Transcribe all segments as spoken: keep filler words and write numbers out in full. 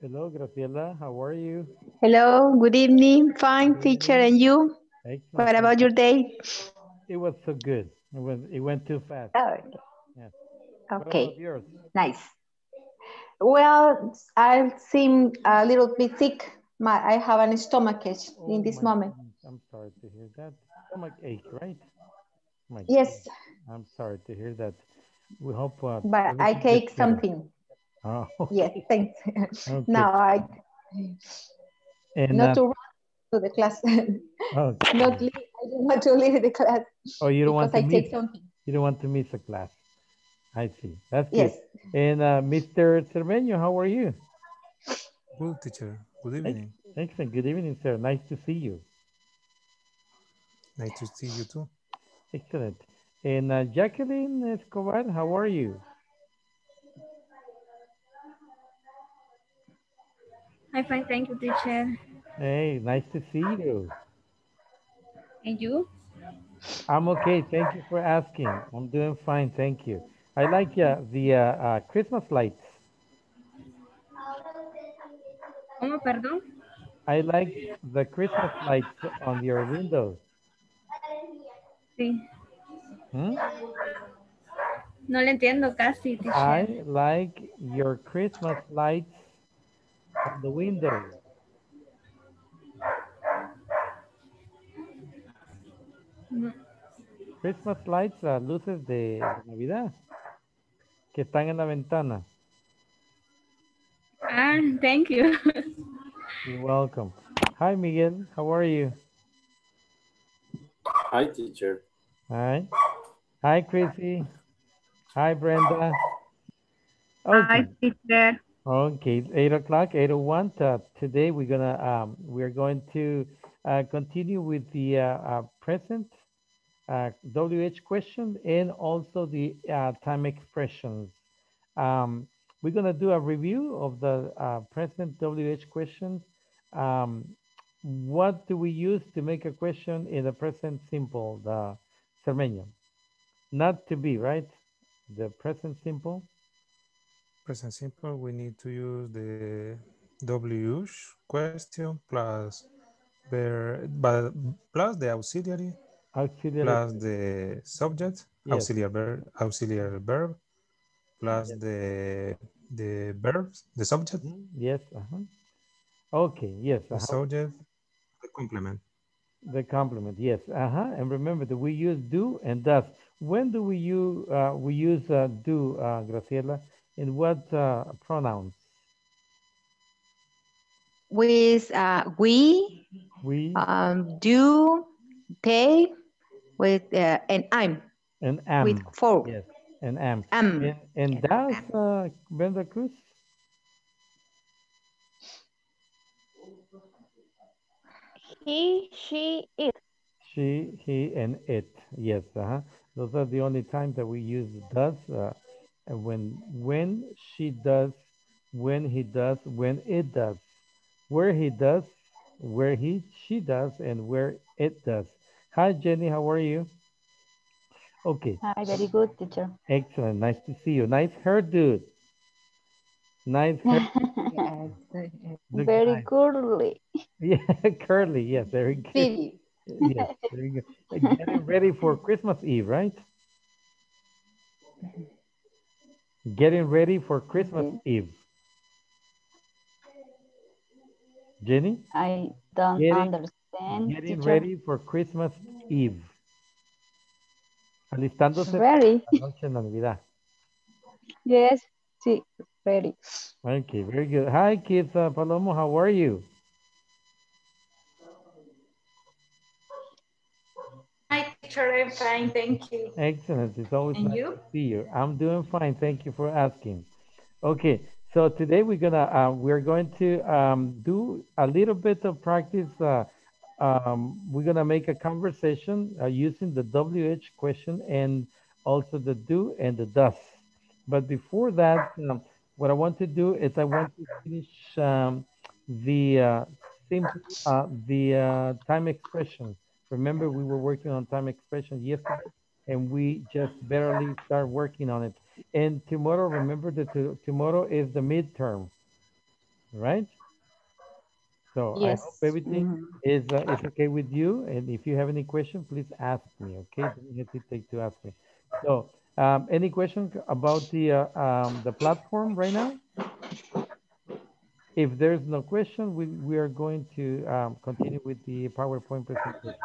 Hello, Graciela. How are you? Hello. Good evening. Fine, teacher. And you? Excellent. What about your day? It was so good. It, was, it went too fast. Oh, okay. Yes. Okay. Nice. Well, I seem a little bit sick. My, I have an stomach ache oh, in this moment. Goodness. I'm sorry to hear that. Stomach ache, right? My yes. Goodness. I'm sorry to hear that. We hope. Uh, but I take something. Oh. Yes, thanks. Okay. No, I. And not uh, to run to the class. Okay. Not leave. I don't want to leave the class. Oh, you don't want to I miss. Take something. You don't want to miss a class. I see. That's yes. Good. And uh, Mister Cermeño, how are you? Good, teacher. Good evening. Excellent. Good evening, sir. Nice to see you. Nice to see you too. Excellent. And uh, Jacqueline Escobar, how are you? I'm fine, thank you, teacher. Hey, nice to see you. And you? I'm okay, thank you for asking. I'm doing fine, thank you. I like uh, the uh, uh, Christmas lights. ¿Cómo, perdón? I like the Christmas lights on your windows. Sí. Hmm? No le entiendo casi, teacher. I like your Christmas lights on the window. No. Christmas lights, las luces de Navidad que están en la ventana. Ah, thank you. You're welcome. Hi, Miguel. How are you? Hi, teacher. Hi. Hi, Chrissy. Hi, Brenda. Okay. Hi, teacher. Okay, eight o'clock, eight o one. Today we're gonna um, we're going to uh, continue with the uh, uh, present uh, W H question and also the uh, time expressions. Um, we're gonna do a review of the uh, present W H questions. Um, what do we use to make a question in the present simple? The Cermeño, not to be, right? The present simple. Present simple, we need to use the W H question plus the but plus the auxiliary, auxiliary plus the subject, yes. auxiliary verb, auxiliary verb plus yes. the the verbs, the subject. Yes. Uh-huh. Okay. Yes. Uh-huh. The subject, the complement. The complement. Yes. Uh huh. And remember that we use do and does. When do we use uh, we use uh, do, uh, Graciela? In what uh, pronouns? With uh, we, we, um, do, they, with uh, and I'm. And am. With for. Yes, and am. am. And, and, and does, uh, Brenda Cruz? He, she, it. She, he, and it. Yes, uh-huh. Those are the only times that we use does. Uh, And when, when she does, when he does, when it does, where he does, where he, she does, and where it does. Hi, Jenny, how are you? Okay. Hi, very good, teacher. Excellent, nice to see you. Nice hairdo. Nice hairdo. Yes. Very nice. Curly. Yeah, curly, yes, very good. Pretty. Yes, very good. Getting ready for Christmas Eve, right? Getting ready for Christmas mm-hmm. Eve. Jenny? I don't getting, understand. Getting teacher. Ready for Christmas Eve. Alistándose ready. La noche de Navidad. Yes, sí, ready. Okay, very good. Hi, kids. Uh, Palomo, how are you? I'm fine, thank you. Excellent. It's always and nice you? To see you. I'm doing fine. Thank you for asking. Okay, so today we're gonna uh, we're going to um, do a little bit of practice. Uh, um, we're gonna make a conversation uh, using the W H question and also the do and the does. But before that, um, what I want to do is I want to finish um, the uh, simple, uh, the uh, time expression. Remember, we were working on time expression yesterday, and we just barely start working on it. And tomorrow, remember that tomorrow is the midterm. right? So yes. I hope everything mm-hmm. is, uh, is okay with you. And if you have any question, please ask me, okay? Don't hesitate to ask me. So um, any question about the, uh, um, the platform right now? If there's no question, we, we are going to um, continue with the PowerPoint presentation.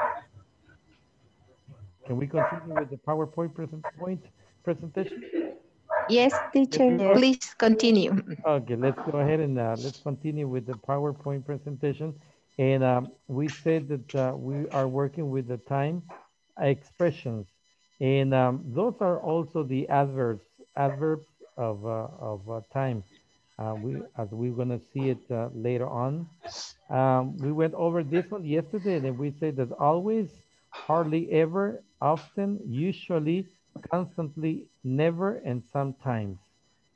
Can we continue with the PowerPoint present point presentation? Yes, teacher, yes, please continue. Okay, let's go ahead and uh, let's continue with the PowerPoint presentation. And um, we said that uh, we are working with the time expressions. And um, those are also the adverbs, adverbs of, uh, of uh, time, uh, we, as we're gonna see it uh, later on. Um, we went over this one yesterday and we said that always, hardly ever, often, usually, constantly, never, and sometimes.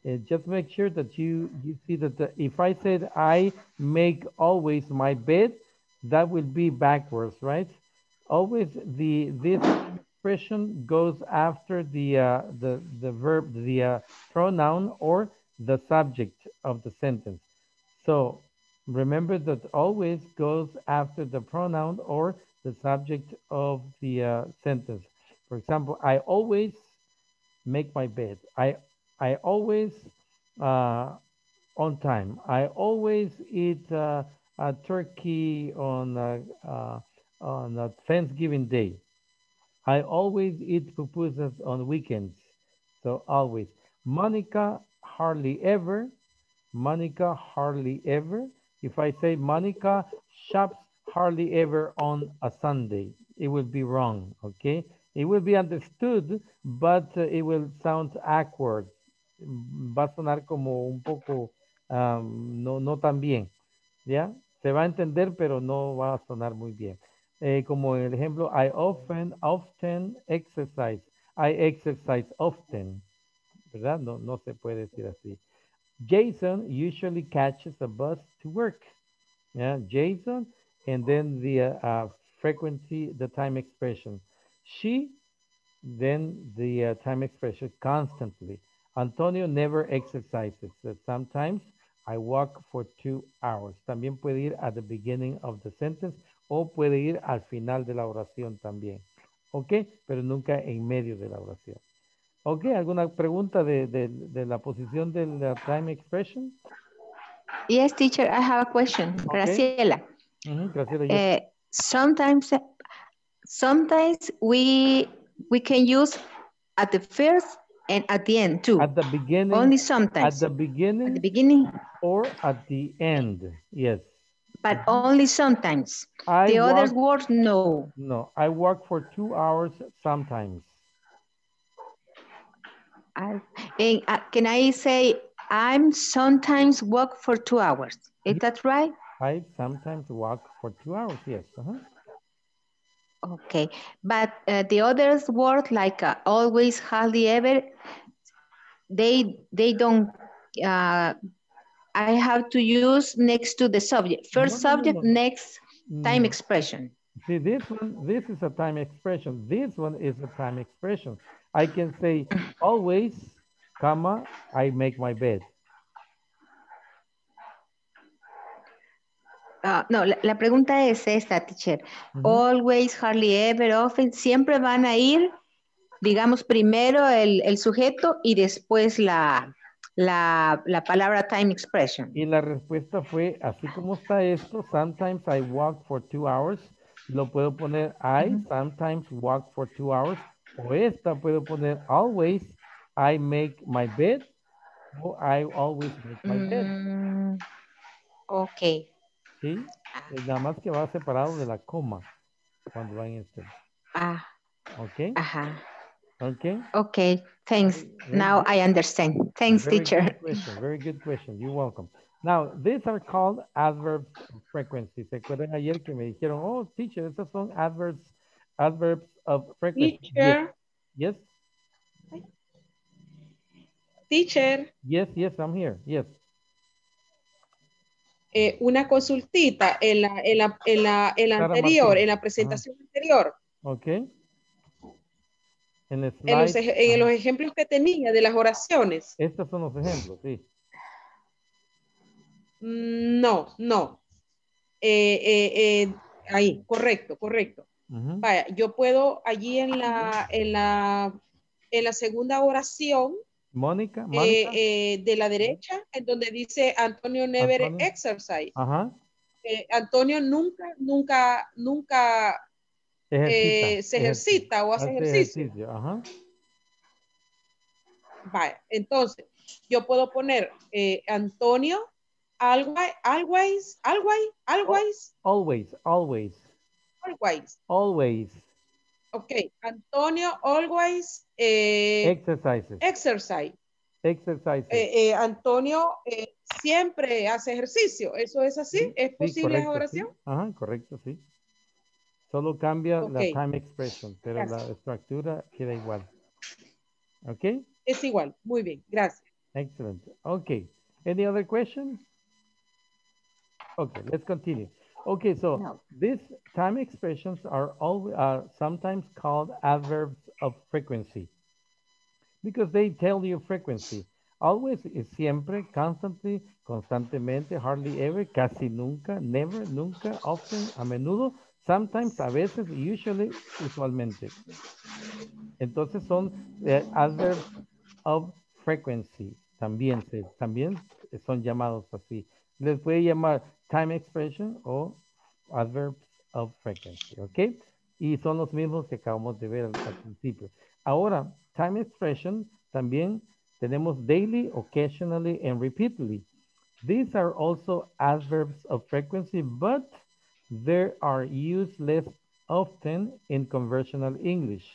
And just make sure that you, you see that the, if I said I make always my bed, that will be backwards, right? Always the this expression goes after the uh, the the verb, the uh, pronoun or the subject of the sentence. So remember that always goes after the pronoun or the subject of the uh, sentence. For example, I always make my bed. I I always uh, on time. I always eat uh, a turkey on uh, uh, on a Thanksgiving Day. I always eat pupusas on weekends. So always. Monica hardly ever. Monica hardly ever. If I say Monica shops hardly ever on a Sunday, it would be wrong, okay? It will be understood, but uh, it will sound awkward. Va a sonar como un poco, um, no, no tan bien, ¿ya? Se va a entender, pero no va a sonar muy bien. Eh, como el ejemplo, I often, often exercise. I exercise often, ¿verdad? No, no se puede decir así. Jason usually catches a bus to work. Yeah, Jason, and then the uh, uh, frequency, the time expression. She, then the uh, time expression constantly. Antonio never exercises. So sometimes I walk for two hours. También puede ir at the beginning of the sentence o puede ir al final de la oración también. Ok, pero nunca en medio de la oración. Ok, ¿alguna pregunta de, de, de la posición del uh, time expression? Yes, teacher, I have a question. Okay. Graciela. Mm-hmm, Graciela, yes. uh, sometimes... Sometimes we we can use at the first and at the end too. At the beginning. Only sometimes. At the beginning. At the beginning. Or at the end. Yes. But only sometimes. I the other words, no. No. I work for two hours sometimes. I, and, uh, can I say I'm sometimes work for two hours? Is yes. that right? I sometimes work for two hours. Yes. Uh-huh. Okay, but uh, the other words like uh, always, hardly ever, they they don't, uh, I have to use next to the subject. First no, subject, no, no. next time no. expression. See, this one, this is a time expression. This one is a time expression. I can say always, comma, I make my bed. Uh, no, la, la pregunta es esta, teacher. Uh-huh. Always, hardly ever, often, siempre van a ir, digamos, primero el, el sujeto y después la, la, la palabra time expression. Y la respuesta fue, así como está esto, sometimes I walk for two hours, lo puedo poner I, uh-huh. sometimes walk for two hours, o esta puedo poner always, I make my bed, o I always make my mm, bed. Ok. Sí, nada más que va separado de la coma cuando va en este. Ah. Okay. Ajá. Okay. Okay. Thanks. Very Now good. I understand. Thanks, Very teacher. Good question. Very good question. You're welcome. Now, these are called adverbs of frequency. ¿Se acuerdan ayer que me dijeron, oh, teacher, esas son adverbs, adverbs of frequency? Teacher. Yes. yes. Teacher. Yes, yes, I'm here. Yes. Eh, una consultita en la, en la, en la el anterior, en la presentación uh-huh. anterior. Ok. En, el slide, en, los, uh-huh. en los ejemplos que tenía de las oraciones. Estos son los ejemplos, sí. No, no. Eh, eh, eh, ahí, correcto, correcto. Uh-huh. Vaya, yo puedo allí en la, en la, en la segunda oración, Mónica, Mónica. Eh, eh, de la derecha, en donde dice Antonio never Antonio. exercise. Ajá. Eh, Antonio nunca, nunca, nunca ejercita, eh, se ejercita, ejercita o hace ejercicio. ejercicio. Ajá. Vale, entonces yo puedo poner eh, Antonio always, always, always, always, always, always, always, always. Okay, Antonio always eh, exercises. Exercise. Exercise. Eh, eh, Antonio eh, siempre hace ejercicio. ¿Eso es así? Sí, ¿Es sí, posible correcto, esa oración? Sí. Ajá, correcto, sí. Solo cambia okay. la time expression, pero gracias. La estructura queda igual. ¿Ok? Es igual. Muy bien, gracias. Excellent. Ok. Any other question? Ok, let's continue. Okay, so no. these time expressions are, always, are sometimes called adverbs of frequency because they tell you frequency. Always is siempre, constantly, constantemente, hardly ever, casi nunca, never, nunca, often, a menudo, sometimes, a veces, usually, usualmente. Entonces son eh, adverbs of frequency. También, se, también son llamados así. Les puede llamar time expression o adverbs of frequency, ¿ok? Y son los mismos que acabamos de ver al, al principio. Ahora, time expression también tenemos daily, occasionally, and repeatedly. These are also adverbs of frequency, but they are used less often in conversational English.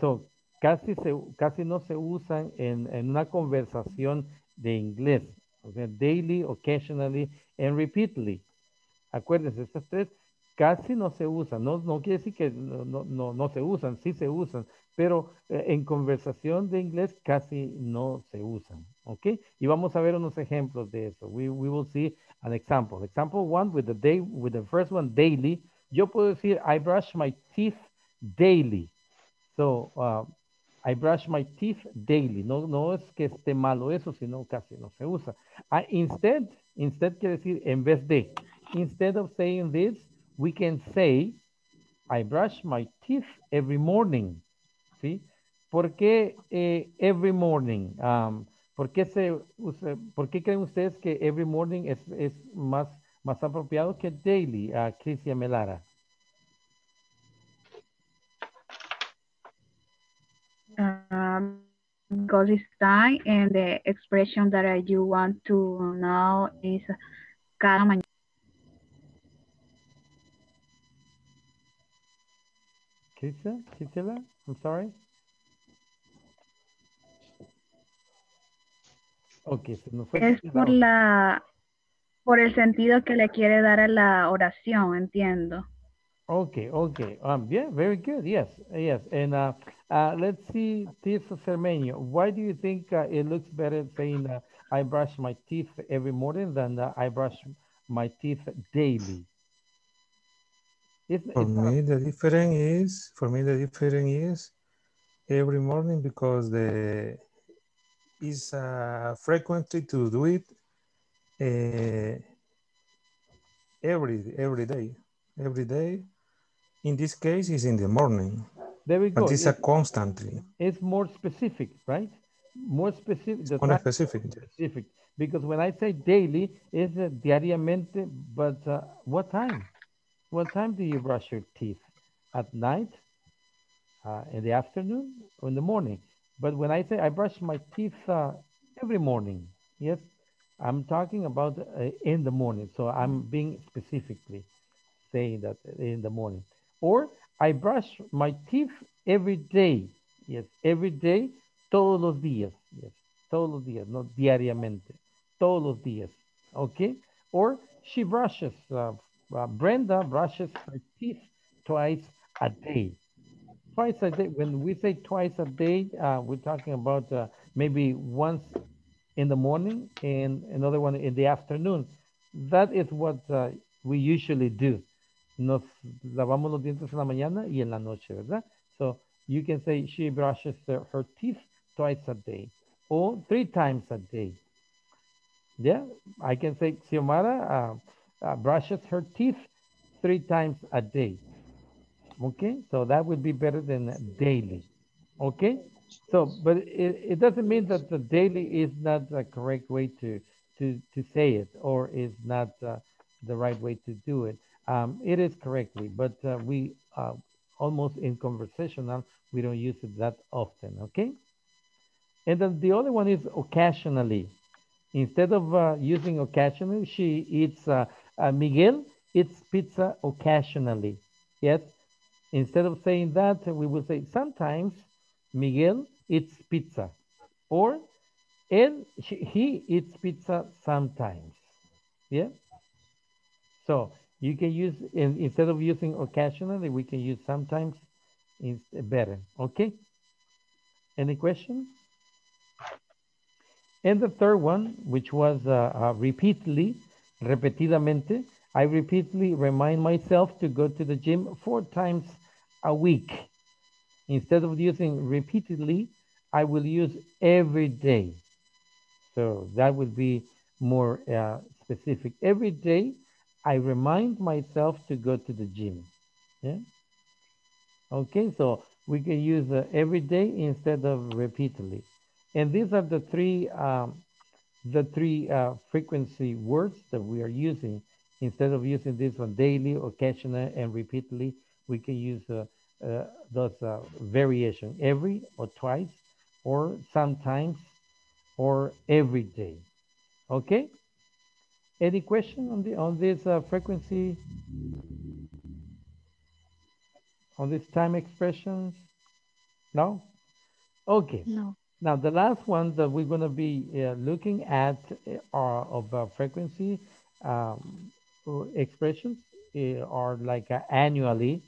So, casi, se, casi no se usan en, en una conversación de inglés. O sea, daily, occasionally, and repeatedly. Acuérdense, estas tres casi no se usan. No, no quiere decir que no, no, no se usan, sí se usan, pero eh, en conversación de inglés casi no se usan. ¿Ok? Y vamos a ver unos ejemplos de eso. We, we will see an example. Example one with the, day, with the first one, daily. Yo puedo decir, I brush my teeth daily. So, uh, I brush my teeth daily. No, no es que esté malo eso, sino casi no se usa. I, instead, instead quiere decir en vez de. Instead of saying this, we can say, I brush my teeth every morning. ¿Sí? ¿Por qué eh, every morning? Um, ¿por, qué se usa, ¿Por qué creen ustedes que every morning es, es más, más apropiado que daily, uh, Cristian Melara? Um, because it's time and the expression that I do want to know is cada mañana. Kisa, Kisela, I'm sorry. Okay, se nos fue. Es por la, por el sentido que le quiere dar a la oración, entiendo. Okay, okay. Um, yeah, very good. Yes, yes. And uh, uh, let's see, Tito Cermeño. Why do you think uh, it looks better saying uh, I brush my teeth every morning than uh, I brush my teeth daily? It's, for it's me, the difference is for me the difference is every morning because the is uh, frequently to do it uh, every every day every day. In this case, it's in the morning. There we go. But it's it, a constantly. It's more specific, right? More specific. It's more specific. Specific. Because when I say daily, it's uh, diariamente, but uh, what time? What time do you brush your teeth? At night? Uh, in the afternoon? Or in the morning? But when I say I brush my teeth uh, every morning, yes, I'm talking about uh, in the morning. So I'm being specifically saying that in the morning. Or I brush my teeth every day. Yes, every day, todos los días. Yes, todos los días, no diariamente. Todos los días. Okay? Or she brushes, uh, uh, Brenda brushes her teeth twice a day. Twice a day. When we say twice a day, uh, we're talking about uh, maybe once in the morning and another one in the afternoon. That is what uh, we usually do. Nos lavamos los dientes en la mañana y en la noche, ¿verdad? So you can say she brushes her teeth twice a day or three times a day. yeah, I can say Xiomara uh, uh, brushes her teeth three times a day. Okay, so that would be better than daily. Okay, so but it, it doesn't mean that the daily is not the correct way to to to say it, or is not uh, the right way to do it. Um, it is correctly, but uh, we uh, almost in conversational we don't use it that often. Okay, and then the other one is occasionally. Instead of uh, using occasionally, she eats, uh, uh, Miguel eats pizza occasionally. Yes, instead of saying that, we will say sometimes Miguel eats pizza, or and she, he eats pizza sometimes. Yeah. So you can use, in, instead of using occasionally, we can use sometimes is better. Okay. Any questions? And the third one, which was uh, uh, repeatedly, repetidamente, I repeatedly remind myself to go to the gym four times a week. Instead of using repeatedly, I will use every day. So that would be more uh, specific. Every day, I remind myself to go to the gym. Yeah. Okay, so we can use uh, every day instead of repeatedly. And these are the three, um, the three uh, frequency words that we are using. Instead of using this one daily, occasionally, and repeatedly, we can use uh, uh, those uh, variation, every or twice, or sometimes, or every day. Okay. Any question on the on this uh, frequency, on this time expressions? No. Okay. No. Now, the last one that we're going to be uh, looking at are of uh, frequency um, expressions uh, are like uh, annually.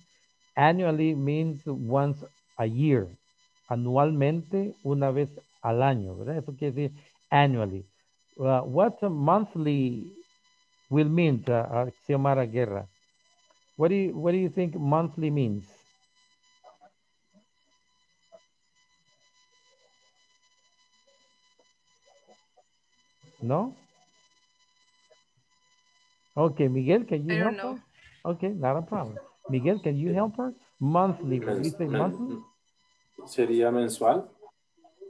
Annually means once a year. Anualmente, una vez al año. ¿Verdad? Eso quiere decir annually. Uh, what a monthly will mean, uh, uh, Xiomara Guerra? What do you, what do you think monthly means? No? Okay, Miguel, can you I help don't know. Her? Okay, not a problem. Miguel, can you help her? Monthly, would we say monthly? Sería mensual?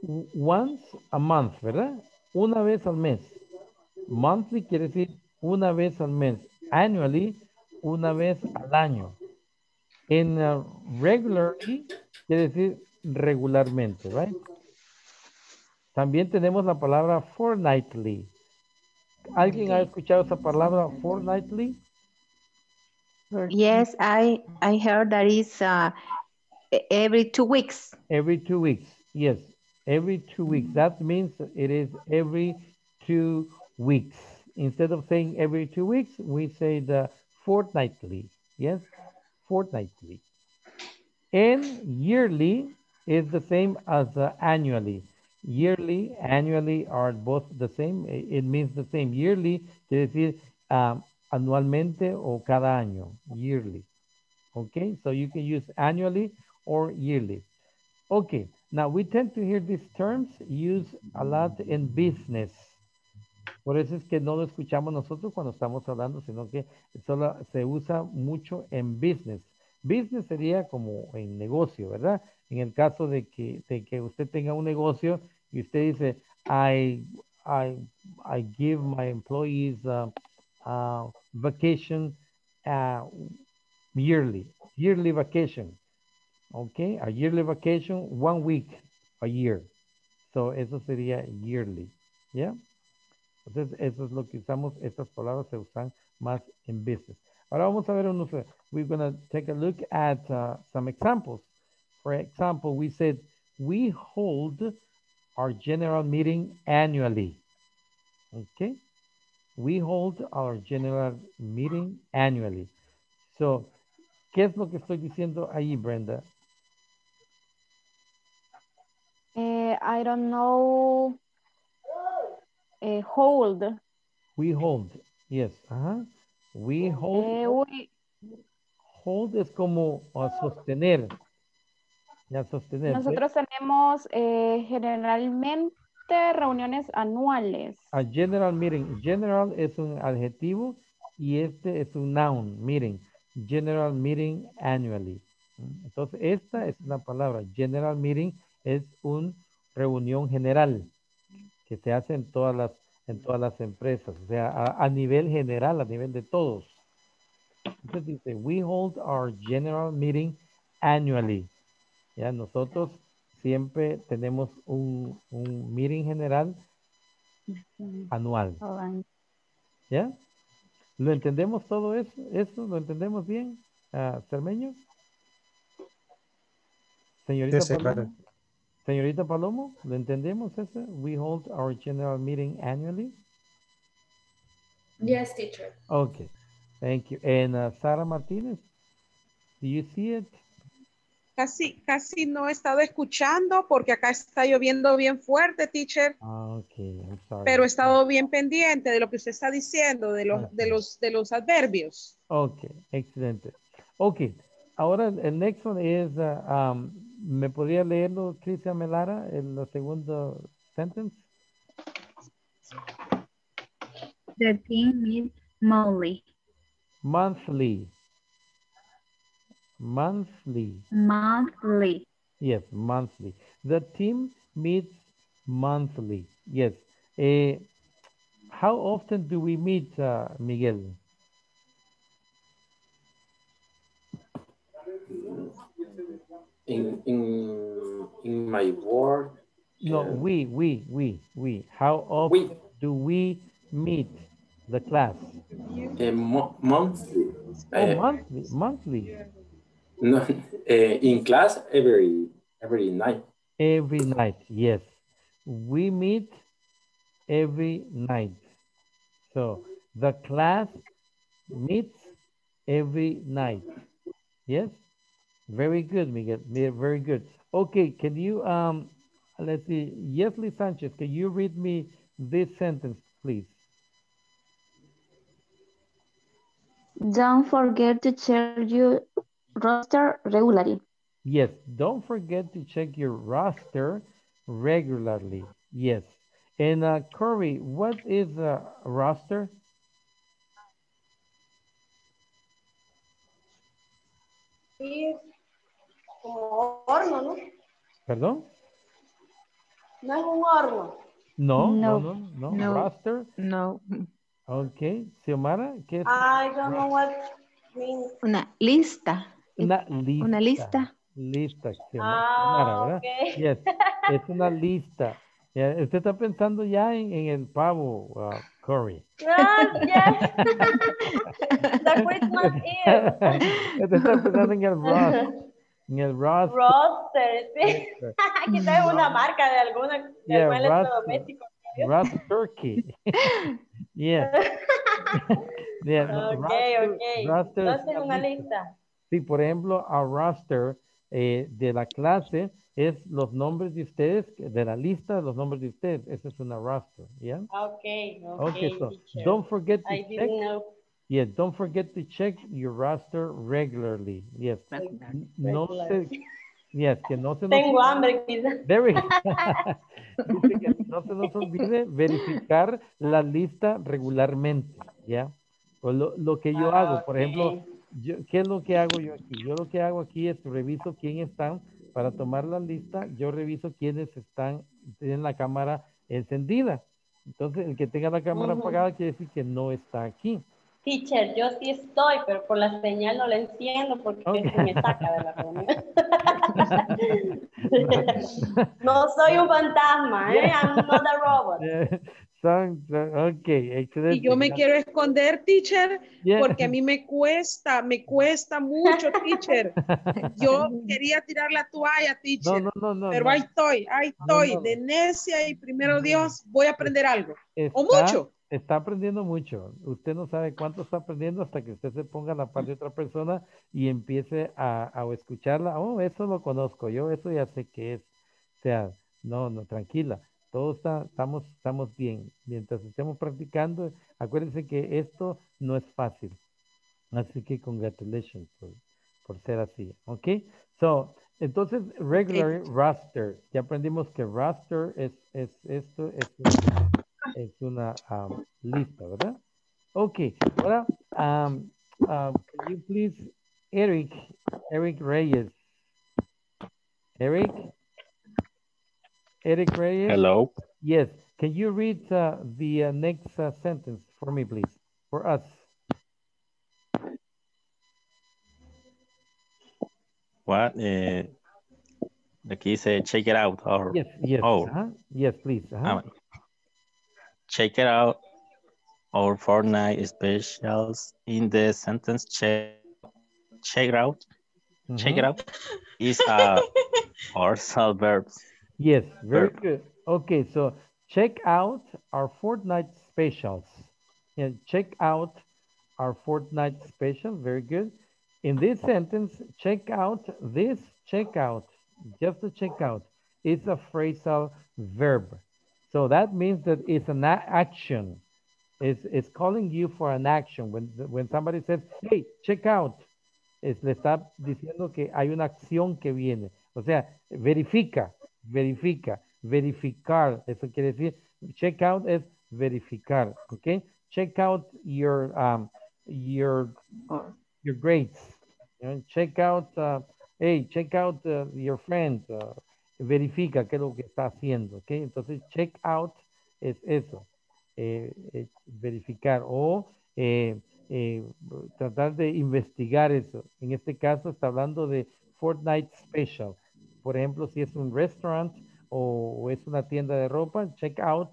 Once a month, ¿verdad? Una vez al mes. Monthly quiere decir una vez al mes. Annually, una vez al año. En uh, regularly, quiere decir regularmente, right? También tenemos la palabra fortnightly. ¿Alguien ha escuchado esa palabra fortnightly? Yes, I, I heard that is uh, every two weeks. Every two weeks, yes. Every two weeks. That means it is every two weeks. Instead of saying every two weeks, we say the fortnightly. Yes, fortnightly. And yearly is the same as uh, annually. Yearly, annually are both the same. It means the same. Yearly quiere decir um, anualmente o cada año. Yearly. Okay, so you can use annually or yearly. Okay, now we tend to hear these terms used a lot in business. Por eso es que no lo escuchamos nosotros cuando estamos hablando, sino que solo se usa mucho en business. Business sería como en negocio, ¿verdad? En el caso de que, de que usted tenga un negocio y usted dice, I, I, I give my employees uh, uh, vacation uh, yearly, yearly vacation. Okay, a yearly vacation, one week, a year. So, eso sería yearly, ¿ya? Yeah? Entonces, eso es lo que usamos, estas palabras se usan más en business. Ahora vamos a ver unos, we're going to take a look at uh, some examples. For example, we said, we hold our general meeting annually. Okay? We hold our general meeting annually. So, ¿qué es lo que estoy diciendo ahí, Brenda? Uh, I don't know. Uh, hold. We hold, yes. Uh-huh. We hold. Uh, we... Hold es como uh, sostener. Nosotros tenemos eh, generalmente existe reuniones anuales. A general meeting. General es un adjetivo y este es un noun, meeting. General meeting annually. Entonces, esta es una palabra. General meeting es una reunión general que se hace en todas las, en todas las empresas. O sea, a, a nivel general, a nivel de todos. Entonces dice, we hold our general meeting annually. Ya nosotros siempre tenemos un, un meeting general anual. ¿Ya? ¿Lo entendemos todo eso? ¿Eso lo entendemos bien, uh, Cermeño? Señorita sí, sí, Palomo. Claro. Señorita Palomo, ¿lo entendemos eso? We hold our general meeting annually. Yes, teacher. Okay. Thank you. And uh, Sara Martinez, do you see it? Casi, casi no he estado escuchando porque acá está lloviendo bien fuerte, teacher. Ah, okay. I'm sorry. Pero he estado bien pendiente de lo que usted está diciendo, de los, okay. de los, de los adverbios. Ok, excelente. Ok, ahora el next one is, uh, um, ¿me podría leerlo, Cristian Melara, en la segunda sentence? The team meets monthly. Monthly. Monthly. Monthly. Yes, monthly. The team meets monthly. Yes. Uh, how often do we meet, uh, Miguel? In in in my work. No, uh, we we we we. How often we, do we meet the class? Uh, mo monthly. Oh, uh, monthly, monthly. No, uh, in class every every night. Every night, yes. We meet every night. So the class meets every night. Yes. Very good, Miguel. Very good. Okay, can you um let's see, Yesli Sanchez, can you read me this sentence, please? Don't forget to check your roster regularly. Yes, don't forget to check your roster regularly. Yes. And uh, Corey, what is a roster? Es como horno, ¿no? ¿Perdón? No es un horno. No, no, no, no. no. no. Roster? No. Okay, Xiomara, ¿qué es? I don't know what means. Una lista. Una lista. Una lista. Lista. Ah, okay. Yes. Es una lista. Yeah. Usted está pensando ya en, en el pavo, uh, Corey. Ah, yes. The Christmas Eve. Usted está pensando en el roster. En el roster. Roster, sí. Quizás es una marca de alguna, de algún electrodoméstico. Roast turkey. Yes. Yes. Okay, roster, okay. Roster. Entonces una lista. Sí, por ejemplo, a roster eh, de la clase es los nombres de ustedes, de la lista de los nombres de ustedes. Esa es una roster, ¿ya? Yeah? Okay, okay. Okay, so teacher. Don't forget to I check. Yeah, don't forget to check your roster regularly. Yes. Regular. No se, yes, que no se Tengo nos... hambre, quizás. There we go. No se nos olvide verificar la lista regularmente, ¿ya? O lo, lo que yo ah, hago, por okay. ejemplo, Yo, ¿qué es lo que hago yo aquí? Yo lo que hago aquí es reviso quién están para tomar la lista. Yo reviso quiénes están, tienen la cámara encendida. Entonces, el que tenga la cámara uh-huh. apagada quiere decir que no está aquí. Teacher, yo sí estoy, pero por la señal no la enciendo porque okay. se me saca de la reunión. No soy un fantasma, ¿eh? I'm not a robot. Okay, excelente. Y yo me quiero esconder, teacher, yeah. porque a mí me cuesta, me cuesta mucho, teacher. Yo quería tirar la toalla, teacher, no, no, no, pero no. ahí estoy, ahí estoy, no, no. de necia y primero Dios voy a aprender algo, está, o mucho. Está aprendiendo mucho, usted no sabe cuánto está aprendiendo hasta que usted se ponga a la par de otra persona y empiece a, a escucharla, oh, eso lo conozco, yo eso ya sé qué es, o sea, no, no, tranquila. Todos está, estamos, estamos bien. Mientras estemos practicando, acuérdense que esto no es fácil. Así que congratulations por, por ser así, ¿ok? So, entonces, regular raster. Ya aprendimos que raster es, es esto, es, es una um, lista, ¿verdad? Ok, ahora, um, uh, can you please, Eric, Eric Reyes. Eric? Eric Reyes? Hello. Yes, can you read uh, the uh, next uh, sentence for me, please, for us? What? Uh, the key said, check it out. Or, yes, yes. Or, uh-huh. Yes, please. Uh-huh. um, check it out. Our Fortnite specials in the sentence check, check it out. Mm-hmm. Check it out is a partial verb. Yes, very verb. Good. Okay, so check out our Fortnite specials. Yeah, check out our Fortnite special. Very good. In this sentence, check out this checkout, just a checkout. It's a phrasal verb. So that means that it's an action. It's, it's calling you for an action. When, when somebody says, hey, check out, es, le está diciendo que hay una acción que viene. O sea, verifica, verifica, verificar. Eso quiere decir, check out es verificar, okay? Check out your, um, your, your grades. And check out, uh, hey, check out uh, your friends. Uh, verifica qué es lo que está haciendo, ok? Entonces, check out es eso, eh, eh, verificar o eh, eh, tratar de investigar eso. En este caso, está hablando de Fortnite Special. Por ejemplo, si es un restaurant o, o es una tienda de ropa, check out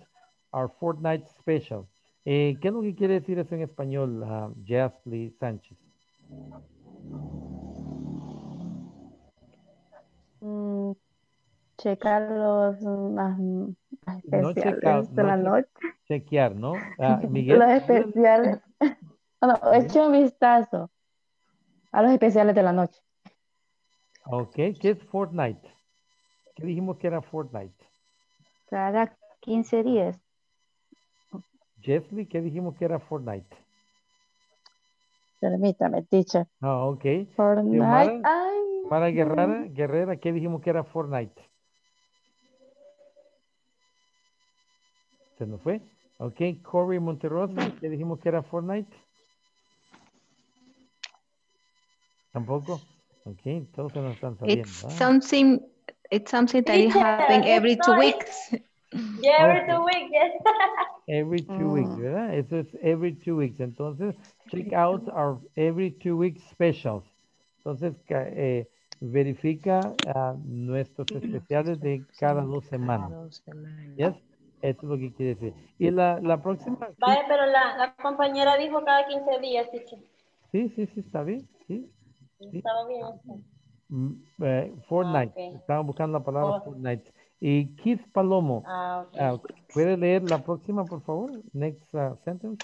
our Fortnite Special. Eh, ¿Qué es lo que quiere decir eso en español, uh, Yesli Sanchez? Mm, checar los las, las especiales no check de no la noche. Chequear, ¿no? Ah, Miguel. Los especiales. No, he hecho un vistazo a los especiales de la noche. Ok, ¿qué es Fortnite? ¿Qué dijimos que era Fortnite? Cada quince días. Jeffrey, ¿qué dijimos que era Fortnite? Permítame, teacher. Ah, oh, ok. Fortnite. Mara Guerrera, Guerrera, ¿qué dijimos que era Fortnite? Se nos fue. Ok, Corey Monterrosa, ¿qué dijimos que era Fortnite? Tampoco. Ok, todos se nos están sabiendo. It's ah. something, it's something that is happening every two weeks. Yeah, every okay. two weeks, yes. Every two mm. weeks, ¿verdad? Eso es every two weeks. Entonces, check out our every two weeks specials. Entonces, eh, verifica uh, nuestros especiales de cada dos semanas. Yes. Eso es lo que quiere decir. Y la, la próxima... Vale, pero la, la compañera dijo cada quince días, teacher. Sí, sí, sí, está bien. Sí, sí. Estaba bien. Uh, Fortnite. Ah, okay. Estaban buscando la palabra oh. Fortnite. Y Kate Palomo, ah, okay. uh, ¿puede leer la próxima, por favor? Next uh, sentence.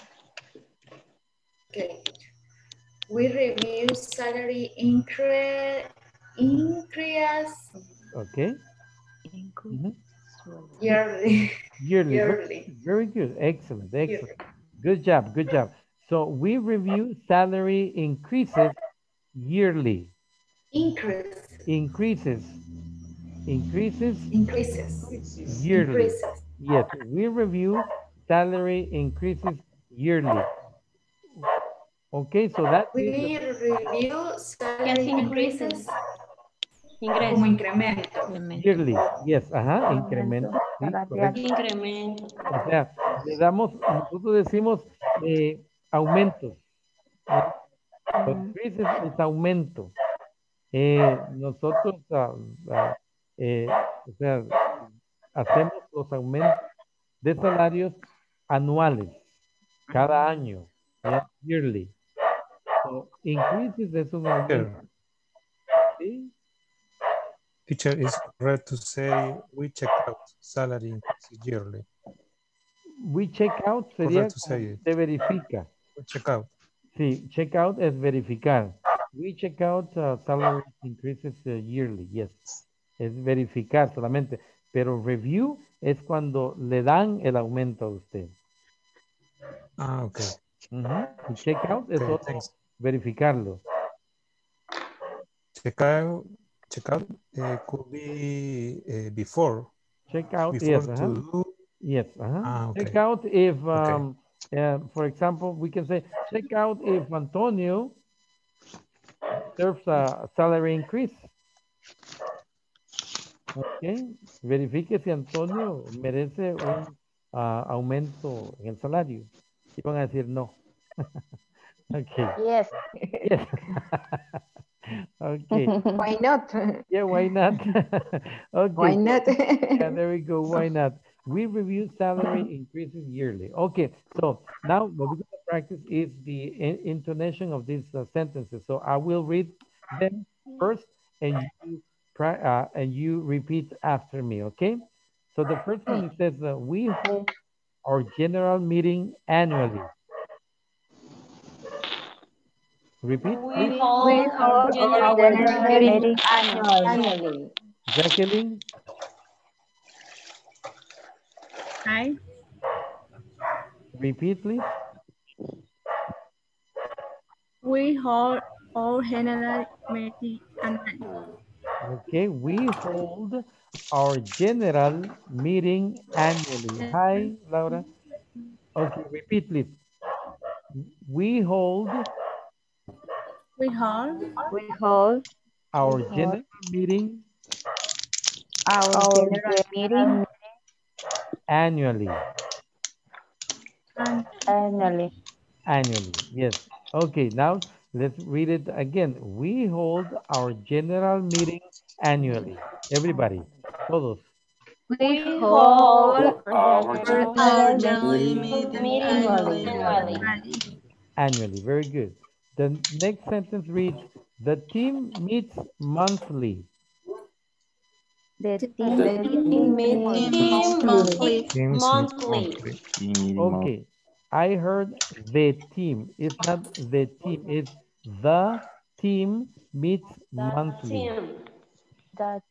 Okay. We review salary incre increase. Okay. Mm-hmm. Yearly. Yearly. Yearly. Very good. Excellent. Excellent. Yearly. Good job. Good job. So we review salary increases yearly. Increase. Increases. Increases. Increases. Yearly. Increases. Yes, we review salary increases yearly. Okay, so that we review salary increases. Ingreso. Como incremento. Yearly. Yes, ajá, incremento. Sí, incremento. O sea, le damos, nosotros decimos eh, aumento. Uh-huh. Increases es aumento. Eh, nosotros. Uh, uh, Eh, o sea, hacemos los aumentos de salarios anuales cada año, yeah, yearly. So, increases es un aumento. ¿Sí? Teacher, it's correct to say we check out salary increases yearly. We check out sería se verifica. We check out. Sí, check out es verificar. We check out uh, salary increases uh, yearly, yes. Es verificar solamente, pero review es cuando le dan el aumento a usted. Ah, ok. Uh-huh. Check out es okay, otro, verificarlo. Checkout, checkout uh, could be uh, before. Checkout, before yes. Uh-huh. do... Yes. Uh-huh. ah, okay. Checkout if, um, okay. uh, for example, we can say, checkout if Antonio serves a salary increase. Okay. Verifique si Antonio merece un uh, aumento en el salario. Y van a decir no. Okay. Yes. Yes. Okay. Why not? Yeah, why not? Okay. Why not? Yeah, there we go. Why not? We review salary increases yearly. Okay. So now what we're going to practice is the intonation of these uh, sentences. So I will read them first, and you uh, and you repeat after me. Okay. So the first one, it says, uh, we hold our general meeting annually. Repeat. We hold our general, general meeting annually. annually. Jacqueline. Hi. Repeat, please. We hold our general meeting annually. Okay, we hold our general meeting annually. Hi, Laura. Okay, repeat, please. We hold. We hold. We hold our we general hold meeting. Our, our general meeting annually. Annually. Annually. Yes. Okay. Now let's read it again. We hold our general meeting annually. Everybody. Todos. We hold our general meeting annually. Annually. Very good. The next sentence reads, the team meets monthly. The team, the team meets team monthly. Team monthly. monthly. Okay. I heard the team. It's not the team. It's the team meets the monthly. Team. The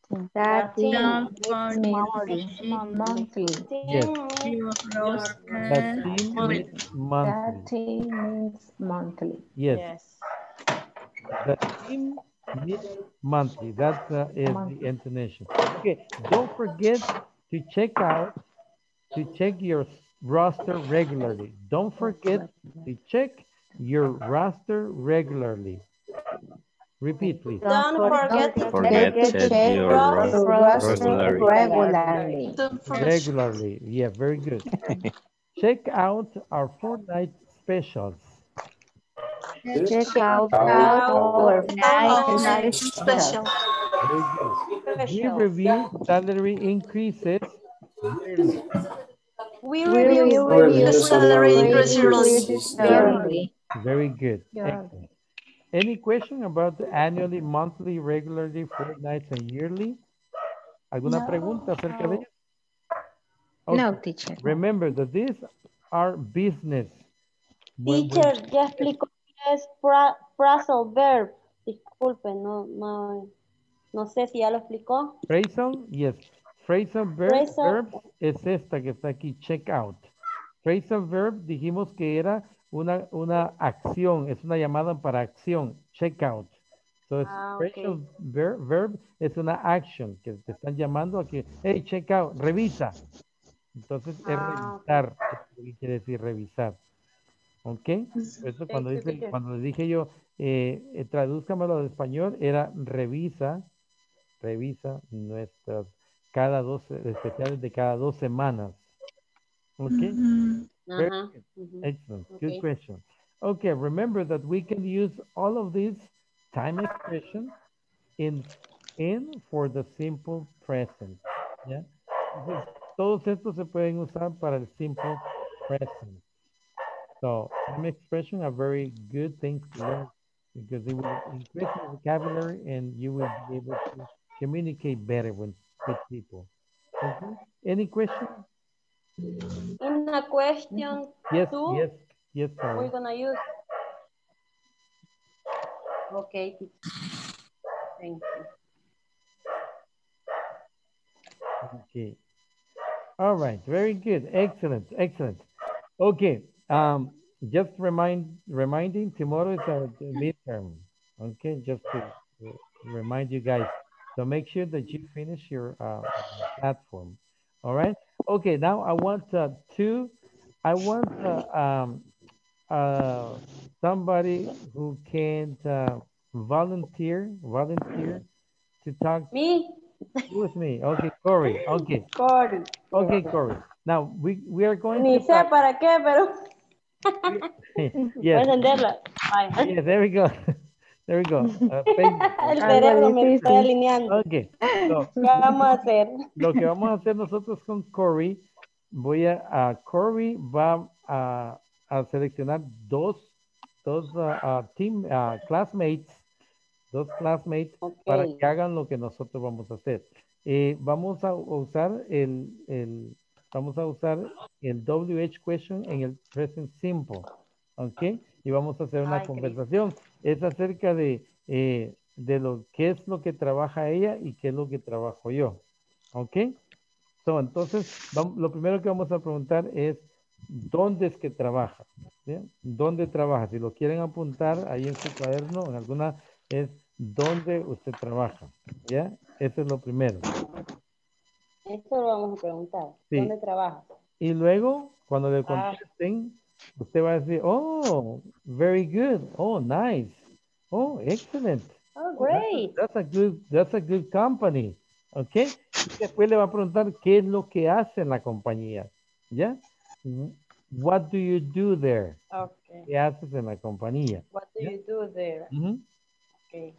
team. The team meets monthly. Yes. The team meets monthly. The team meets monthly. Yes. yes. The team meets monthly. That uh, is monthly. The intonation. Okay. Don't forget to check out, to check your roster regularly. Don't forget to check your roster regularly. Repeat, please. Don't forget, Don't forget, forget to check your roster regularly. Regularly. Yeah, very good. Check out our fortnight specials. Check out our fortnight specials. We review salary increases. We review salary increases. Very good. Excellent. Any question about the annually, monthly, regularly, fortnights, and yearly? ¿Alguna no. pregunta acerca de ello? Okay. No, teacher. Remember that these are business. Teacher, ya explicó qué es phrasal verb. Disculpe, no, no, no sé si ya lo explicó. Phrasal, yes. Phrasal verb phrasal. verbs es esta que está aquí, check out. Phrasal verb dijimos que era Una, una acción, es una llamada para acción, check out. So, ah, special okay. ver, verb es una action, que te están llamando a que, hey, check out, revisa. Entonces, ah, es revisar, okay. quiere decir revisar. ¿Ok? Eso cuando, dice, cuando les dije yo, eh, eh, tradúzcamelo al español, era revisa, revisa nuestras, cada dos, especiales de cada dos semanas. ¿Ok? Mm-hmm. Very uh-huh. good. Mm-hmm. Excellent. Okay. Good question. Okay, remember that we can use all of these time expressions in in for the simple present. Yeah. Entonces, todos estos se pueden usar para el simple present. So time expressions are very good things to learn because it will increase your vocabulary and you will be able to communicate better with, with people. Okay. Any questions? In a question yes, two, yes, yes, sir. We're gonna use. Okay, thank you. Okay, all right, very good, excellent, excellent. Okay, um, just remind reminding tomorrow is our midterm. Okay, just to, remind you guys. So make sure that you finish your uh, platform. All right. Okay. Now I want uh, to, I want uh, um, uh, somebody who can uh, volunteer, volunteer to talk. Me. With me. Okay, Corey. Okay. Corey. Okay, Corey. Now we we are going. Ni to sé para qué, pero. Yes. Yeah, there we go. There we go. Uh, El cerebro me está alineando. Okay. So, ¿qué vamos a hacer? Lo que vamos a hacer nosotros con Corey, voy a, a Corey va a, a seleccionar dos, dos uh, uh, team uh, classmates, dos classmates okay. para que hagan lo que nosotros vamos a hacer. Eh, vamos a usar el, el, vamos a usar el W H question en el present simple, ¿ok? Y vamos a hacer una Ay, conversación. Cristo. Es acerca de, eh, de lo que es lo que trabaja ella y qué es lo que trabajo yo. ¿Ok? So, entonces, vamos, lo primero que vamos a preguntar es, ¿dónde es que trabaja? ¿Sí? ¿Dónde trabaja? Si lo quieren apuntar ahí en su cuaderno, en alguna, es ¿dónde usted trabaja? ¿Ya? Eso es lo primero. Esto lo vamos a preguntar. Sí. ¿Dónde trabaja? Y luego, cuando le contesten... Ah. Usted va a decir, oh, very good. Oh, nice. Oh, excellent. Oh, great. That's a, that's a good, that's a good company. Okay. Y después le va a preguntar qué es lo que hace en la compañía. ¿Ya? Yeah? What do you do there? Okay. ¿Qué haces en la compañía? What do yeah? you do there? Uh-huh. Okay.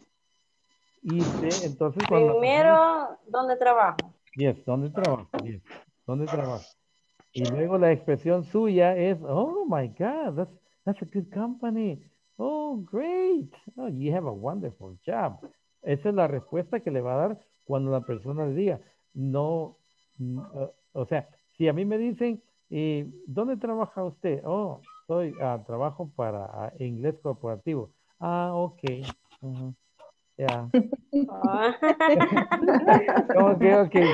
Y de, entonces cuando primero, persona... ¿dónde trabajo? Yes, ¿dónde trabajo? Yes. ¿Dónde trabajo? Y luego la expresión suya es, oh my God, that's, that's a good company. Oh, great. Oh, you have a wonderful job. Esa es la respuesta que le va a dar cuando la persona le diga, no, uh, o sea, si a mí me dicen, eh, ¿dónde trabaja usted? Oh, soy, uh, trabajo para uh, Ingles Corporativo. Ah, ok. Uh-huh. Ya. Yeah. Oh. ¿Cómo que, okay?